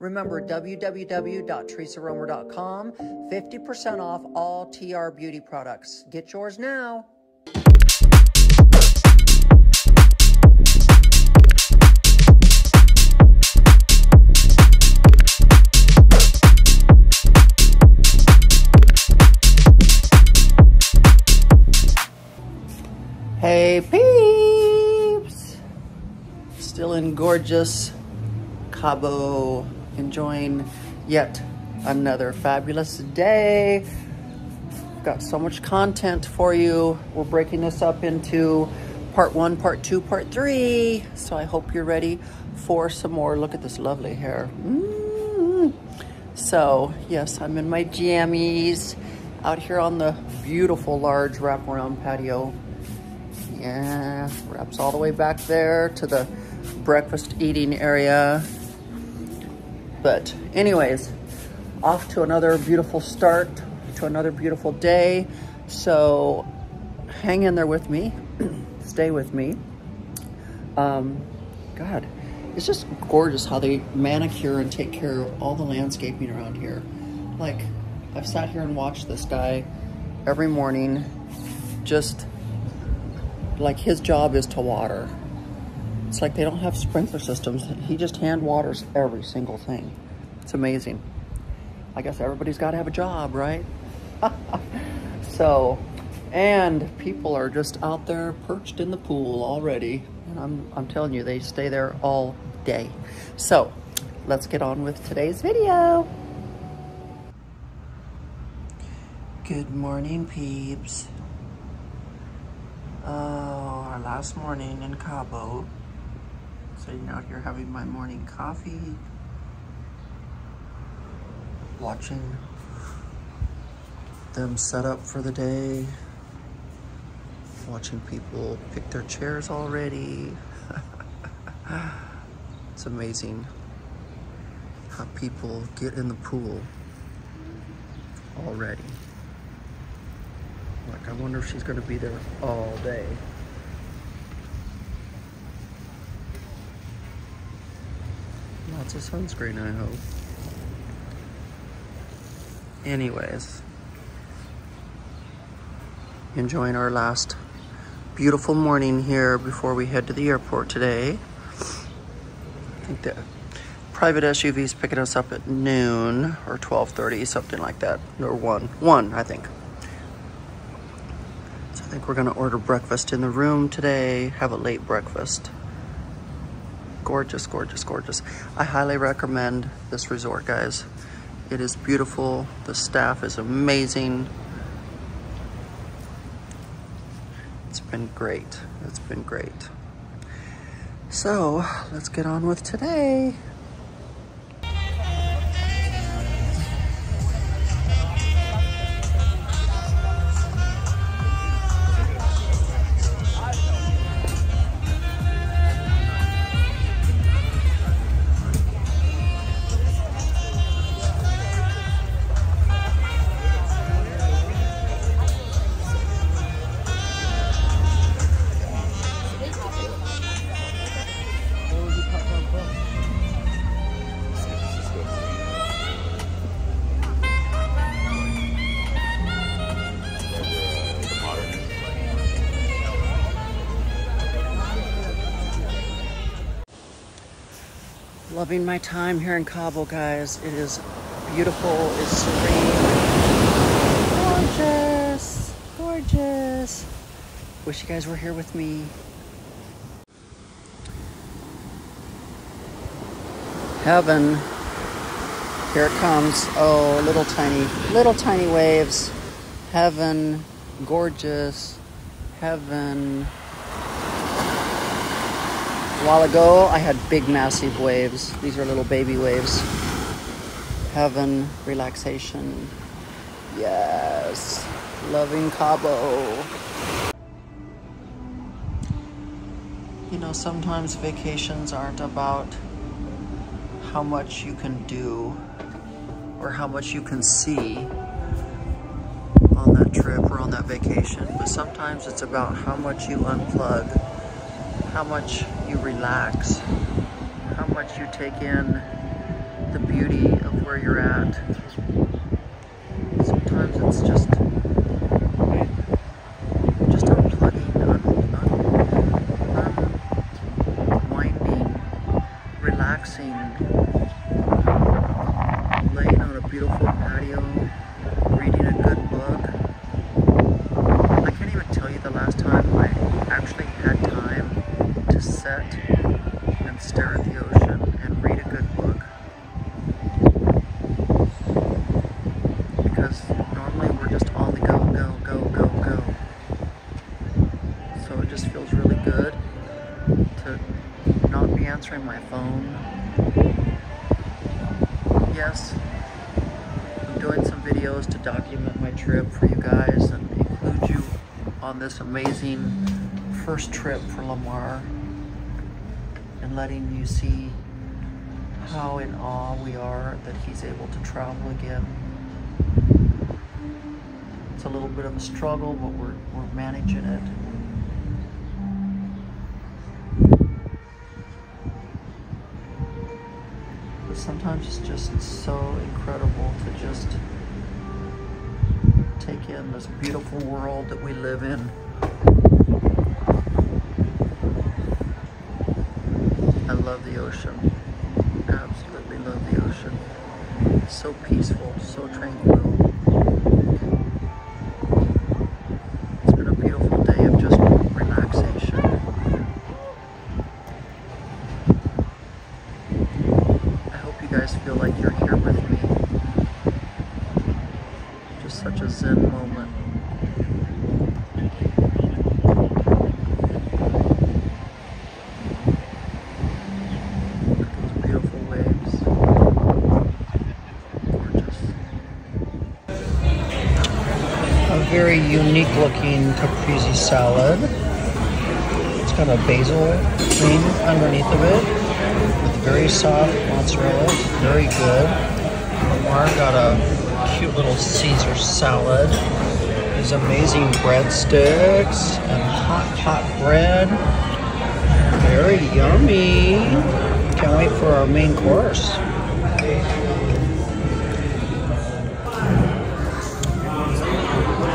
Remember www.teresaromer.com, 50% off all TR Beauty products. Get yours now. Hey peeps! Still in gorgeous Cabo, enjoying yet another fabulous day. Got so much content for you. We're breaking this up into part one, part two, part three. So I hope you're ready for some more. Look at this lovely hair. So yes, I'm in my jammies out here on the beautiful large wraparound patio. Yeah, wraps all the way back there to the breakfast eating area. But anyways, off to another beautiful start, to another beautiful day. So hang in there with me, stay with me. God, it's just gorgeous how they manicure and take care of all the landscaping around here. Like, I've sat here and watched this guy every morning, just like his job is to water. It's like they don't have sprinkler systems. He just hand waters every single thing. It's amazing. I guess everybody's got to have a job, right? So, and people are just out there perched in the pool already. And I'm telling you, they stay there all day. So let's get on with today's video. Good morning, peeps. Oh, our last morning in Cabo. Sitting out here having my morning coffee. Watching them set up for the day. Watching people pick their chairs already. It's amazing how people get in the pool already. Like, I wonder if she's going to be there all day. Lots of sunscreen, I hope. Anyways, enjoying our last beautiful morning here before we head to the airport today. I think the private SUV's picking us up at noon or 12:30, something like that, or one, I think. I think we're gonna order breakfast in the room today, have a late breakfast. Gorgeous, gorgeous, gorgeous. I highly recommend this resort, guys. It is beautiful, the staff is amazing. It's been great, it's been great. So, let's get on with today. Loving my time here in Cabo, guys. It is beautiful, it's serene, gorgeous, gorgeous. Wish you guys were here with me. Heaven, here it comes. Oh, little tiny waves. Heaven, gorgeous, heaven. A while ago, I had big, massive waves. These are little baby waves. Heaven, relaxation. Yes, loving Cabo. You know, sometimes vacations aren't about how much you can do or how much you can see on that trip or on that vacation, but sometimes it's about how much you unplug, how much you relax, how much you take in, the beauty of where you're at. Sometimes it's just unplugging, unwinding, relaxing, laying on a beautiful patio, reading a good book. I can't even tell you the last time I actually had time to sit and stare at the ocean and read a good book. Answering my phone. Yes, I'm doing some videos to document my trip for you guys and include you on this amazing first trip for Lamar and letting you see how in awe we are that he's able to travel again. It's a little bit of a struggle, but we're managing it. Sometimes it's just so incredible to just take in this beautiful world that we live in. I love the ocean. Absolutely love the ocean. It's so peaceful, so tranquil. It's been a beautiful day of just relaxation. Guys feel like you're here with me. Just such a zen moment. Look at those beautiful waves. Gorgeous. A very unique looking caprese salad. It's got a basil cream underneath of it. Very soft mozzarella, very good. Lamar got a cute little Caesar salad. These amazing breadsticks and hot bread. Very yummy. Can't wait for our main course.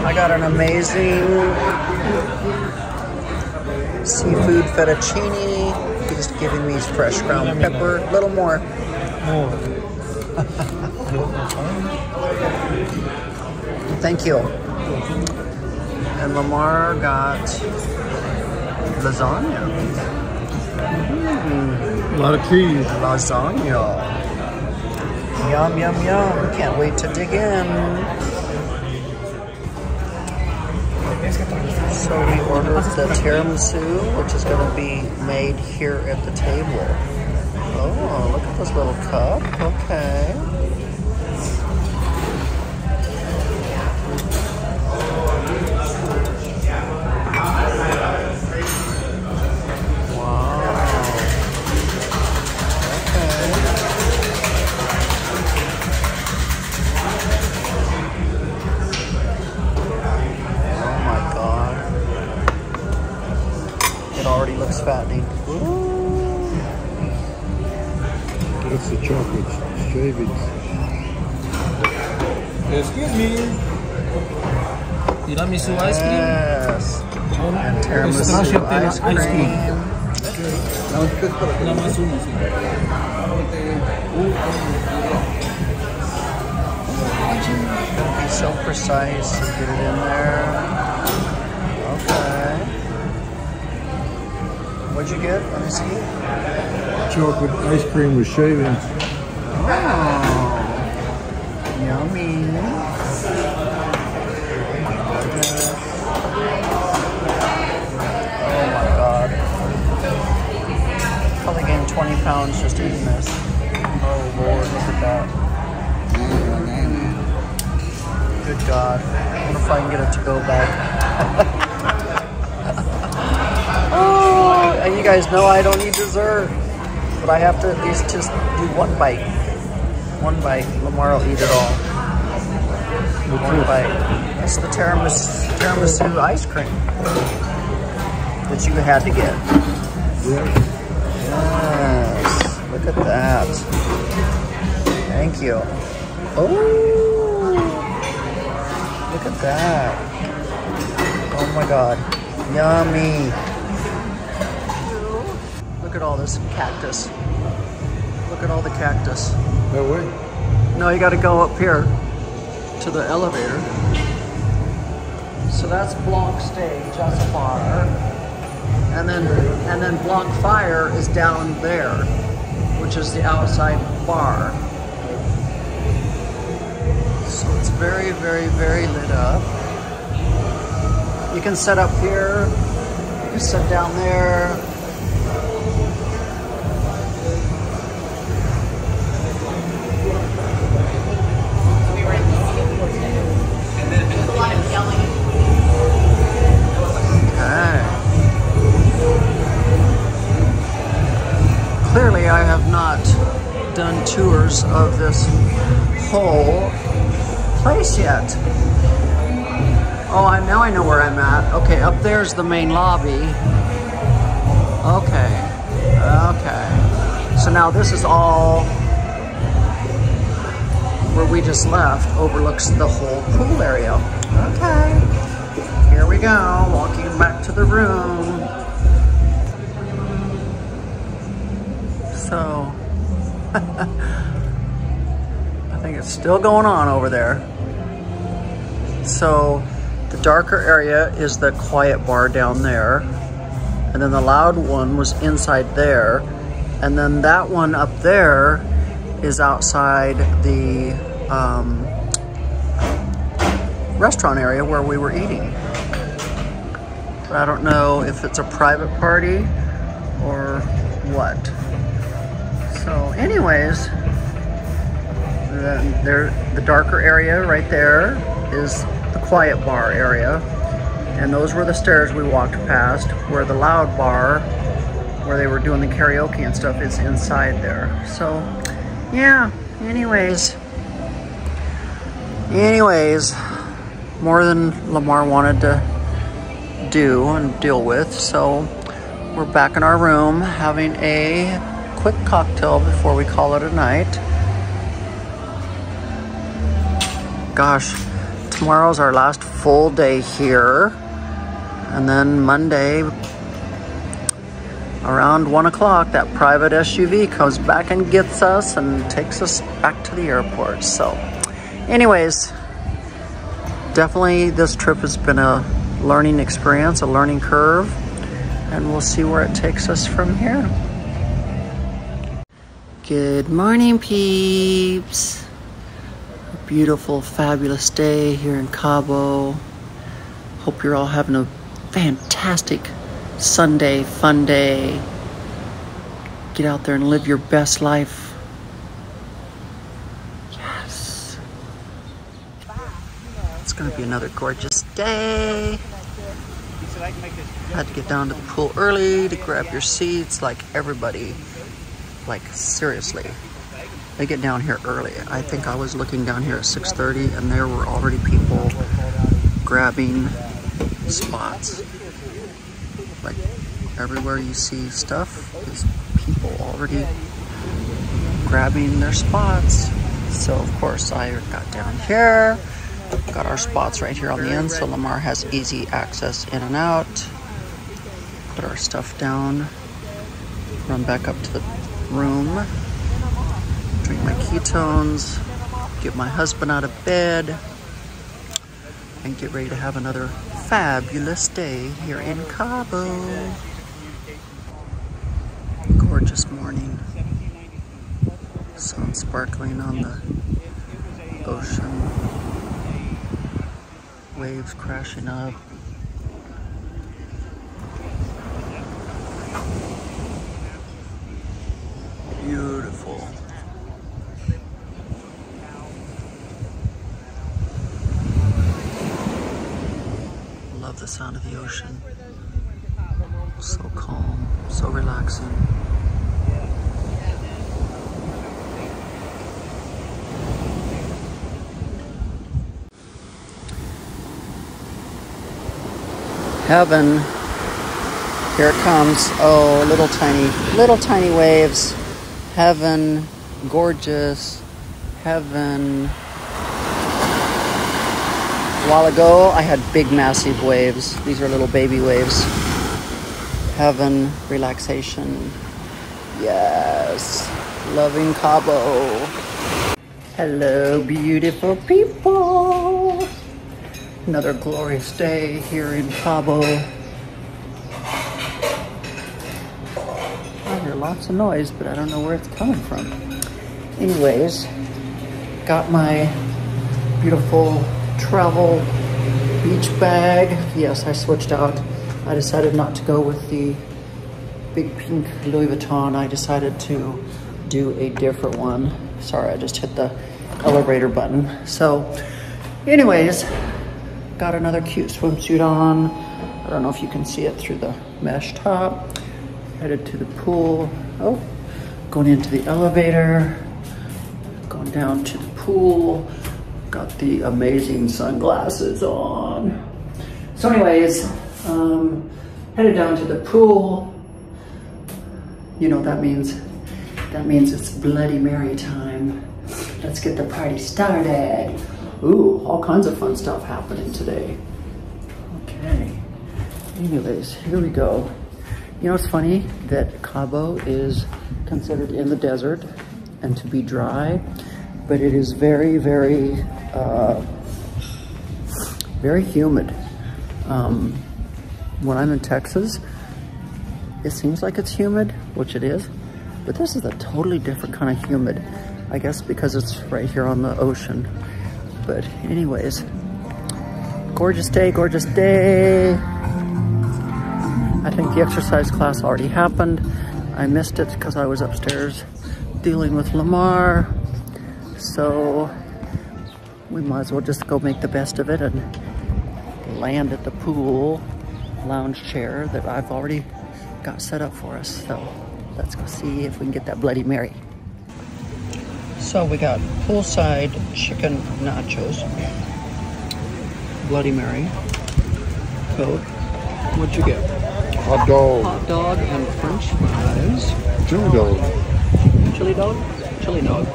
I got an amazing seafood fettuccine. He's giving me fresh ground pepper. A little more. Thank you. And Lamar got lasagna. Mm-hmm. A lot of cheese. Lasagna. Yum, yum, yum. Can't wait to dig in. So we ordered the tiramisu, which is going to be made here at the table. Oh, look at this little cup. Okay. Looks fattening. Ooh. That's the chocolate shavings. Excuse me. Tiramisu ice cream? Yes. And tiramisu ice cream. Be so precise and get it in there. Okay. What'd you get? Let me see. Chocolate ice cream with shavings. Oh, yummy. Oh my God. Probably gained 20 pounds just eating this. Oh Lord, look at that. Good God. I wonder if I can get it to go back. And you guys know I don't eat dessert, but I have to at least just do one bite. One bite. Lamar will eat it all. One bite. That's the tiramisu ice cream that you had to get. Yes. Look at that. Thank you. Oh, look at that. Oh my God. Yummy. Look at all this cactus. Look at all the cactus. No way. No, you got to go up here to the elevator. So that's block stage, that's a bar. And then block fire is down there, which is the outside bar. So it's very, very, very lit up. You can set up here, you can set down there. Okay. Clearly I have not done tours of this whole place yet. Oh, now I know where I'm at. Okay, up there's the main lobby. Okay, okay. So now this is all where we just left, overlooks the whole pool area. Okay, here we go, walking back to the room. So, I think it's still going on over there. So, the darker area is the quiet bar down there. And then the loud one was inside there. And then that one up there is outside the restaurant area where we were eating. But I don't know if it's a private party or what. So anyways, the darker area right there is the quiet bar area. And those were the stairs we walked past where the loud bar, where they were doing the karaoke and stuff, is inside there. So yeah, anyways, more than Lamar wanted to do and deal with. So we're back in our room having a quick cocktail before we call it a night. Gosh, tomorrow's our last full day here. And then Monday, around 1 o'clock, that private SUV comes back and gets us and takes us back to the airport. So anyways, definitely this trip has been a learning experience, a learning curve, and we'll see where it takes us from here. Good morning, peeps. A beautiful, fabulous day here in Cabo. Hope you're all having a fantastic Sunday, fun day. Get out there and live your best life. Yes. It's gonna be another gorgeous day. Had to get down to the pool early to grab your seats, like everybody. Like seriously, they get down here early. I think I was looking down here at 6:30 and there were already people grabbing spots. Like everywhere you see stuff is people already grabbing their spots. So of course I got down here, got our spots right here on the end so Lamar has easy access in and out. Put our stuff down, run back up to the room, drink my ketones, get my husband out of bed, and get ready to have another fabulous day here in Cabo. Gorgeous morning. Sun sparkling on the ocean. Waves crashing up. Beautiful. Love the sound of the ocean. So calm, so relaxing. Heaven. Here it comes. Oh, little tiny waves. Heaven. Gorgeous. heaven. A while ago, I had big, massive waves. These are little baby waves. Heaven, relaxation. Yes, loving Cabo. Hello, beautiful people. Another glorious day here in Cabo. I hear lots of noise, but I don't know where it's coming from. Anyways, got my beautiful travel beach bag. Yes, I switched out. I decided not to go with the big pink Louis Vuitton. I decided to do a different one. Sorry, I just hit the elevator button. So anyways, got another cute swimsuit on. I don't know if you can see it through the mesh top. Headed to the pool. Oh, going into the elevator, going down to the pool. Got the amazing sunglasses on. So anyways, headed down to the pool. You know, that means it's Bloody Mary time. Let's get the party started. Ooh, all kinds of fun stuff happening today. Okay, anyways, here we go. You know, it's funny that Cabo is considered in the desert and to be dry, but it is very, very humid. When I'm in Texas, it seems like it's humid, which it is, but this is a totally different kind of humid, I guess because it's right here on the ocean. But anyways, gorgeous day, gorgeous day. I think the exercise class already happened. I missed it because I was upstairs dealing with Lamar. So we might as well just go make the best of it and land at the pool lounge chair that I've already got set up for us. So let's go see if we can get that Bloody Mary. So we got poolside chicken nachos, Bloody Mary, Coke. What'd you get? Hot dog. Hot dog and French fries. Chili dog. Chili dog? Chili dog.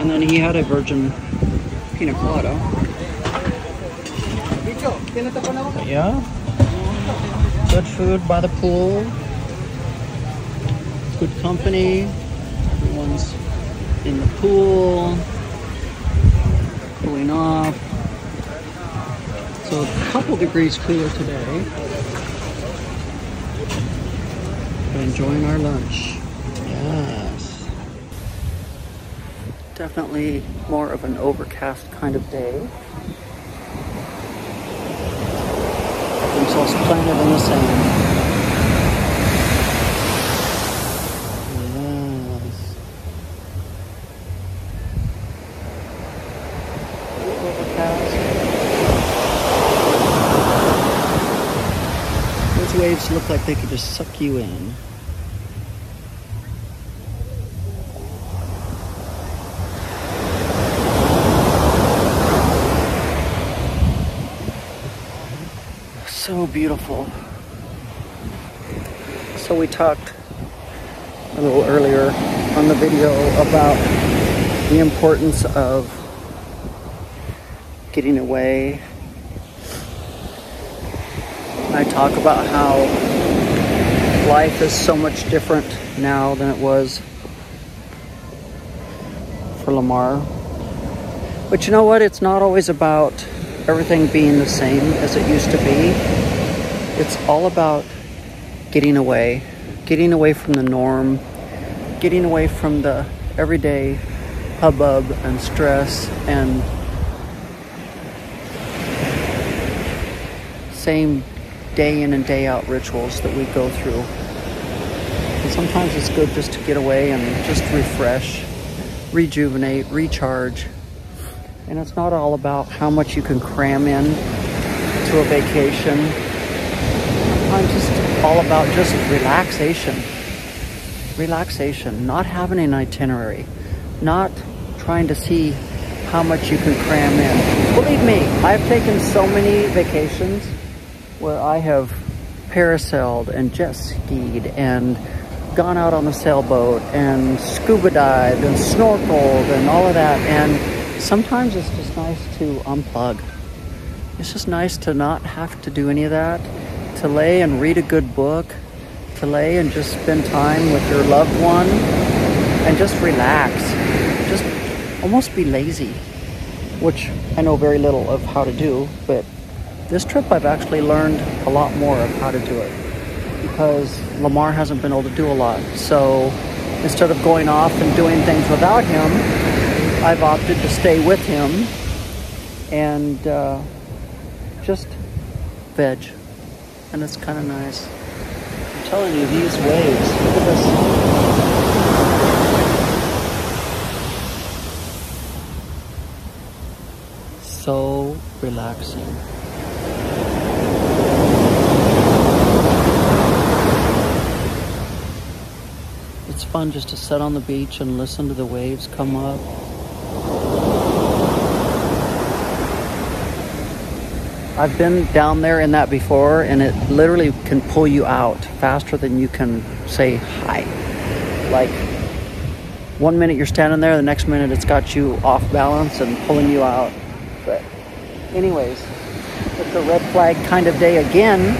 And then he had a virgin pina colada. Yeah. Good food by the pool. Good company. Everyone's in the pool, cooling off. So a couple degrees cooler today. But enjoying our lunch. Yes. Definitely more of an overcast kind of day. Themselves planted in the sand. Yes. Overcast. Those waves look like they could just suck you in. So beautiful. So we talked a little earlier on the video about the importance of getting away. I talk about how life is so much different now than it was for Lamar. But you know what? It's not always about everything being the same as it used to be. It's all about getting away from the norm, getting away from the everyday hubbub and stress and same day in and day out rituals that we go through. And sometimes it's good just to get away and just refresh, rejuvenate, recharge. And it's not all about how much you can cram in to a vacation. I'm just all about just relaxation. Relaxation, not having an itinerary, not trying to see how much you can cram in. Believe me, I've taken so many vacations where I have parasailed and jet skied and gone out on the sailboat and scuba dived and snorkeled and all of that. And sometimes it's just nice to unplug. It's just nice to not have to do any of that, to lay and read a good book, to lay and just spend time with your loved one and just relax, just almost be lazy, which I know very little of how to do, but this trip I've actually learned a lot more of how to do it because Lamar hasn't been able to do a lot. So instead of going off and doing things without him, I've opted to stay with him and just veg. And it's kind of nice. I'm telling you, these waves, look at this. So relaxing. It's fun just to sit on the beach and listen to the waves come up. I've been down there in that before, and it literally can pull you out faster than you can say hi. Like, one minute you're standing there, the next minute it's got you off balance and pulling you out. But anyways, it's a red flag kind of day again,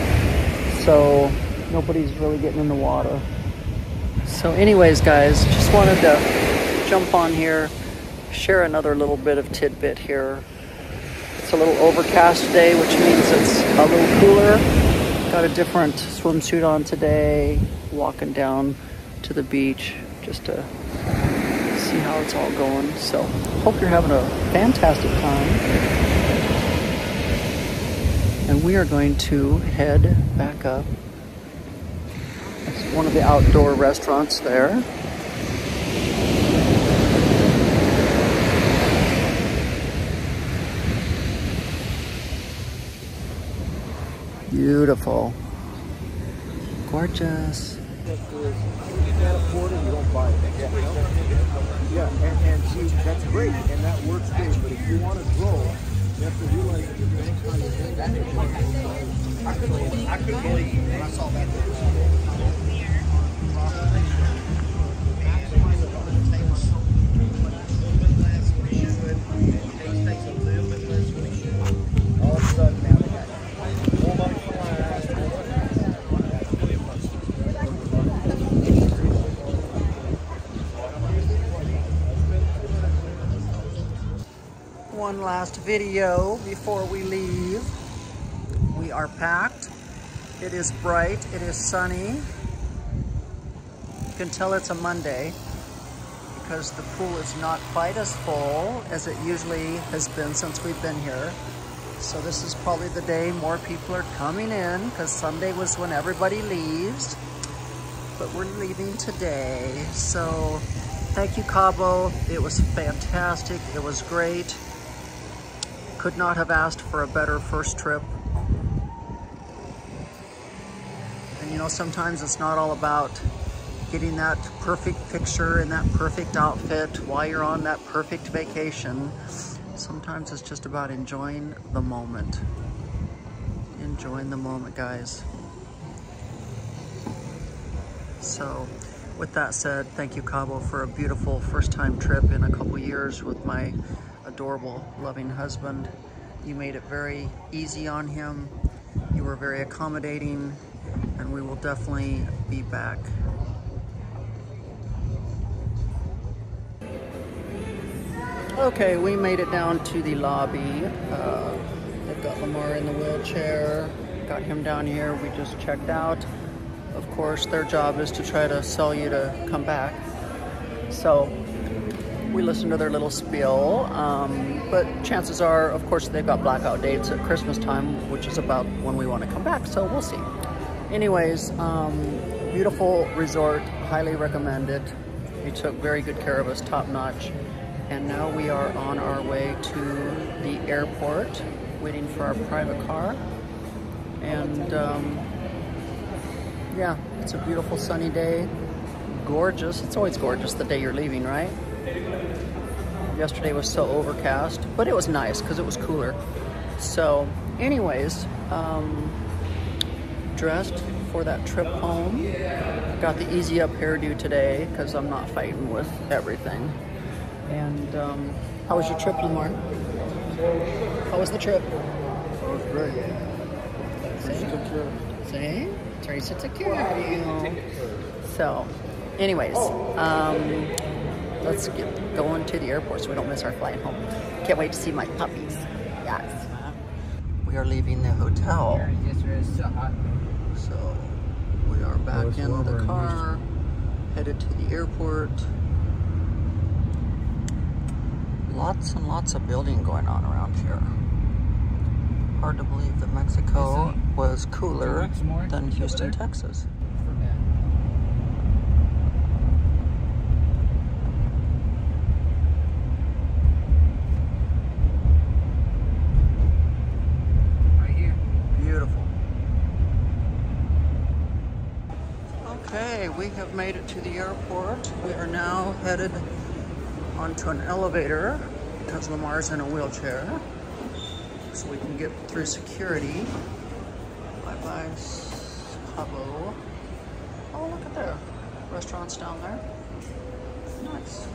so nobody's really getting in the water. So anyways, guys, just wanted to jump on here, share another little bit of tidbit here. It's a little overcast today, which means it's a little cooler. Got a different swimsuit on today, walking down to the beach just to see how it's all going. So hope you're having a fantastic time. And we are going to head back up. It's one of the outdoor restaurants there. Beautiful. Gorgeous. Yeah, and see, that's great, and that works great, but if you want to grow, you have to realize that you're going to. I couldn't believe it when I saw that. All of a sudden, now. One last video before we leave. We are packed. It is bright. It is sunny. You can tell it's a Monday because the pool is not quite as full as it usually has been since we've been here. So this is probably the day more people are coming in because Sunday was when everybody leaves. But we're leaving today. So thank you, Cabo. It was fantastic. It was great. Could not have asked for a better first trip. And you know, sometimes it's not all about getting that perfect picture and that perfect outfit while you're on that perfect vacation. Sometimes it's just about enjoying the moment. Enjoying the moment, guys. So with that said, thank you, Cabo, for a beautiful first time trip in a couple years with my adorable, loving husband. You made it very easy on him. You were very accommodating, and we will definitely be back. Okay, we made it down to the lobby. I've got Lamar in the wheelchair, got him down here. We just checked out. Of course, their job is to try to sell you to come back. So we listened to their little spiel, but chances are, of course, they've got blackout dates at Christmas time, which is about when we want to come back, so we'll see. Anyways, beautiful resort, highly recommended. They took very good care of us, top notch. And now we are on our way to the airport, waiting for our private car. And yeah, it's a beautiful sunny day, gorgeous. It's always gorgeous the day you're leaving, right? Yesterday was so overcast, but it was nice because it was cooler. So anyways, dressed for that trip home. Got the easy up hairdo today because I'm not fighting with everything. And how was your trip, Lamar? How was the trip? It was great. See? Teresa took care of you. So, anyways, let's get going to the airport so we don't miss our flight home. Can't wait to see my puppies. Yes. We are leaving the hotel. So we are back in the car, headed to the airport. Lots and lots of building going on around here. Hard to believe that Mexico was cooler than Houston, Texas. We have made it to the airport. We are now headed onto an elevator because Lamar's in a wheelchair, so we can get through security. Bye-bye, Cabo. Oh, look at there. Restaurants down there. Nice.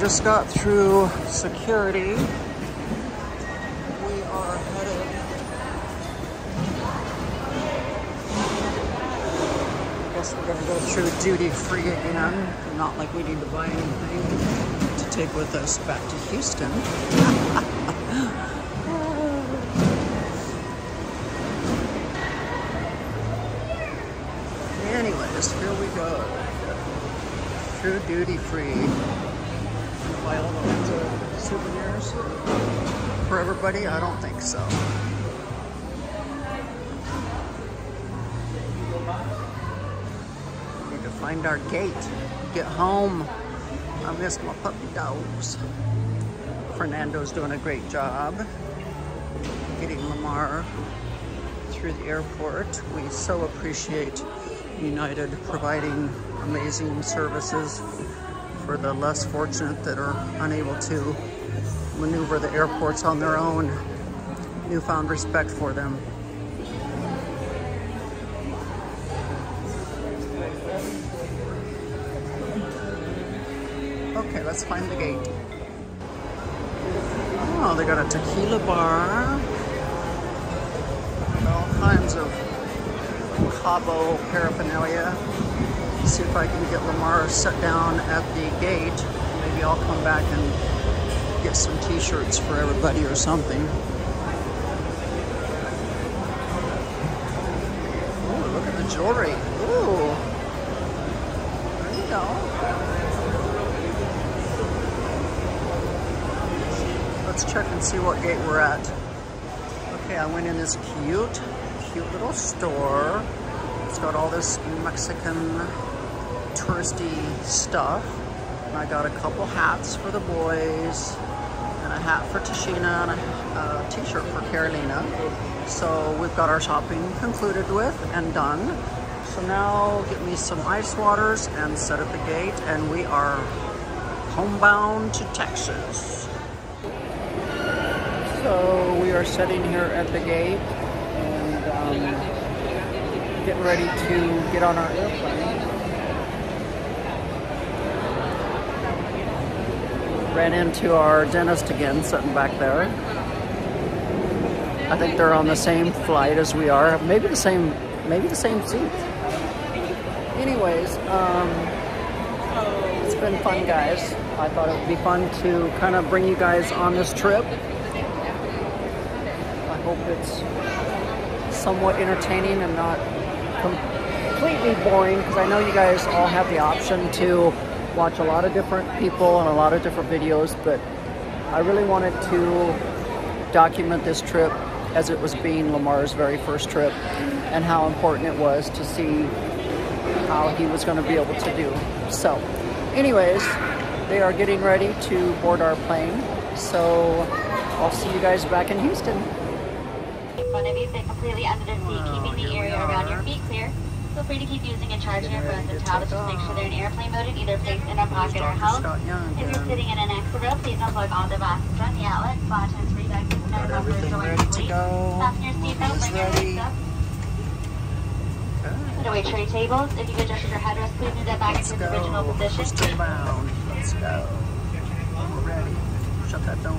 Just got through security. We are headed, I guess we're gonna go through duty free again. Not like we need to buy anything to take with us back to Houston. Anyways, here we go. Through duty free. Buy all those souvenirs for everybody? I don't think so. We need to find our gate, get home. I miss my puppy dogs. Fernando's doing a great job getting Lamar through the airport. We so appreciate United providing amazing services for the less fortunate that are unable to maneuver the airports on their own. Newfound respect for them. Okay, let's find the gate. Oh, they got a tequila bar. All kinds of Cabo paraphernalia. See if I can get Lamar set down at the gate. Maybe I'll come back and get some t-shirts for everybody or something. Oh, look at the jewelry. Ooh. There you go. Let's check and see what gate we're at. Okay, I went in this cute little store. It's got all this Mexican touristy stuff. And I got a couple hats for the boys, and a hat for Tashina, and a t-shirt for Carolina. So we've got our shopping concluded with and done. So now get me some ice waters and set at the gate, and we are homebound to Texas. So we are sitting here at the gate and getting ready to get on our airplane. Ran into our dentist again, sitting back there. I think they're on the same flight as we are, maybe the same seat. Anyways, it's been fun, guys. I thought it would be fun to kind of bring you guys on this trip. I hope it's somewhat entertaining and not completely boring, because I know you guys all have the option to watch a lot of different people and a lot of different videos, but I really wanted to document this trip as it was being Lamar's very first trip and how important it was to see how he was going to be able to do. So anyways, they are getting ready to board our plane, so I'll see you guys back in Houston. in front of you fit completely under the seat, keeping the area around your feet clear. Feel free to keep using and charging your phones and tablets. Just make sure they're in airplane mode and either placed in a pocket or held. If you're sitting in an accident, please unplug all devices from the outlet. Flash and free exits, no bumper doors, please. Fasten your seatbelt, bring your legs up. Put away tray tables. If you've adjusted your headrest, please move that back into its original position. Let's go. Let's go. We're ready. Shut that door.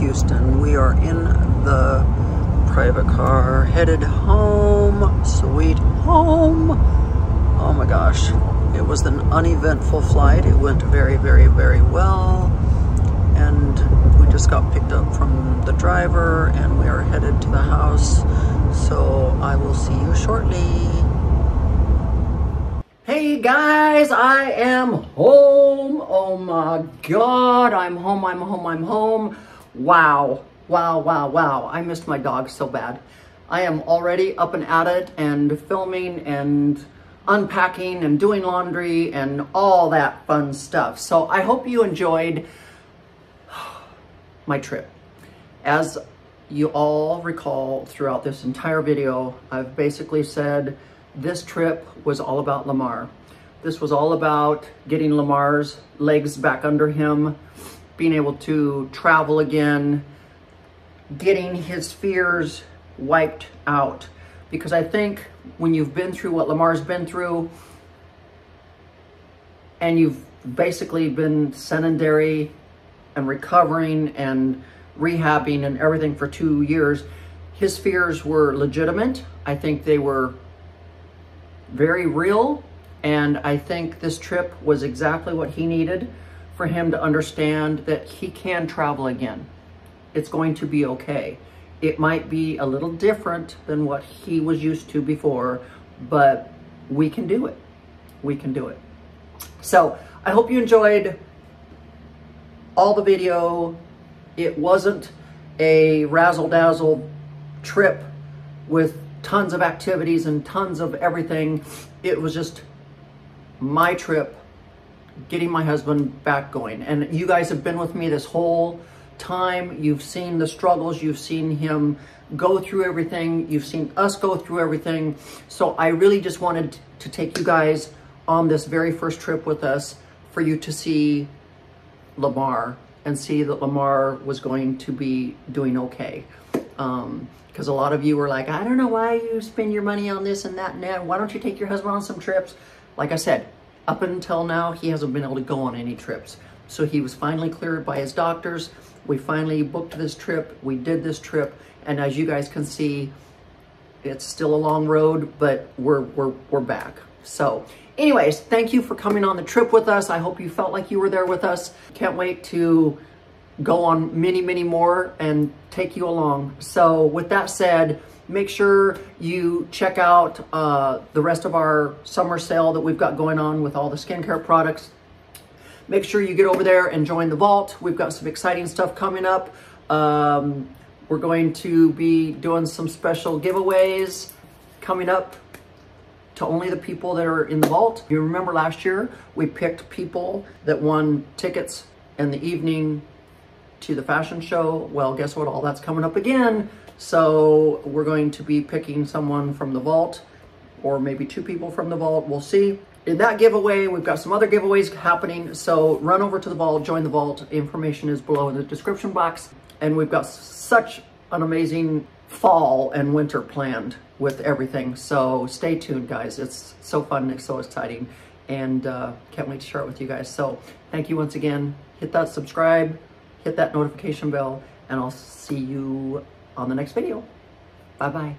Houston. We are in the private car headed home, sweet home. Oh my gosh, it was an uneventful flight. It went very, very, very well, and we just got picked up from the driver and we are headed to the house, so I will see you shortly. Hey guys, I am home. Oh my God, I'm home, I'm home, I'm home. Wow, wow, wow, wow. I missed my dog so bad. I am already up and at it and filming and unpacking and doing laundry and all that fun stuff. So I hope you enjoyed my trip. As You all recall throughout this entire video, I've basically said this trip was all about Lamar. This was all about getting Lamar's legs back under him, being able to travel again, getting his fears wiped out. Because I think when you've been through what Lamar's been through, and you've basically been sedentary and recovering and rehabbing and everything for 2 years, his fears were legitimate. I think they were very real, and I think this trip was exactly what he needed for him to understand that he can travel again. It's going to be okay. It might be a little different than what he was used to before, but we can do it. We can do it. So I hope you enjoyed all the video. It wasn't a razzle-dazzle trip with tons of activities and tons of everything. It was just my trip, getting my husband back going. And you guys have been with me this whole time. You've seen the struggles. You've seen him go through everything. You've seen us go through everything. So I really just wanted to take you guys on this very first trip with us for you to see Lamar and see that Lamar was going to be doing okay. Because a lot of you were like, I don't know why you spend your money on this and that and that. Why don't you take your husband on some trips? Like I said, up until now, he hasn't been able to go on any trips. So he was finally cleared by his doctors. We finally booked this trip. We did this trip. And as you guys can see, it's still a long road, but we're back. So anyways, thank you for coming on the trip with us. I hope you felt like you were there with us. Can't wait to go on many, many more and take you along. So with that said, make sure you check out the rest of our summer sale that we've got going on with all the skincare products. Make sure you get over there and join the Vault. We've got some exciting stuff coming up. We're going to be doing some special giveaways coming up to only the people that are in the Vault. You remember last year, we picked people that won tickets in the evening to the fashion show. Well, guess what? All that's coming up again. So we're going to be picking someone from the Vault, or maybe two people from the Vault. We'll see. In that giveaway, we've got some other giveaways happening. So run over to the Vault, join the Vault. Information is below in the description box. And we've got such an amazing fall and winter planned with everything. So stay tuned, guys. It's so fun. It's so exciting. And can't wait to share it with you guys. So thank you once again. Hit that subscribe, hit that notification bell, and I'll see you on the next video. Bye-bye.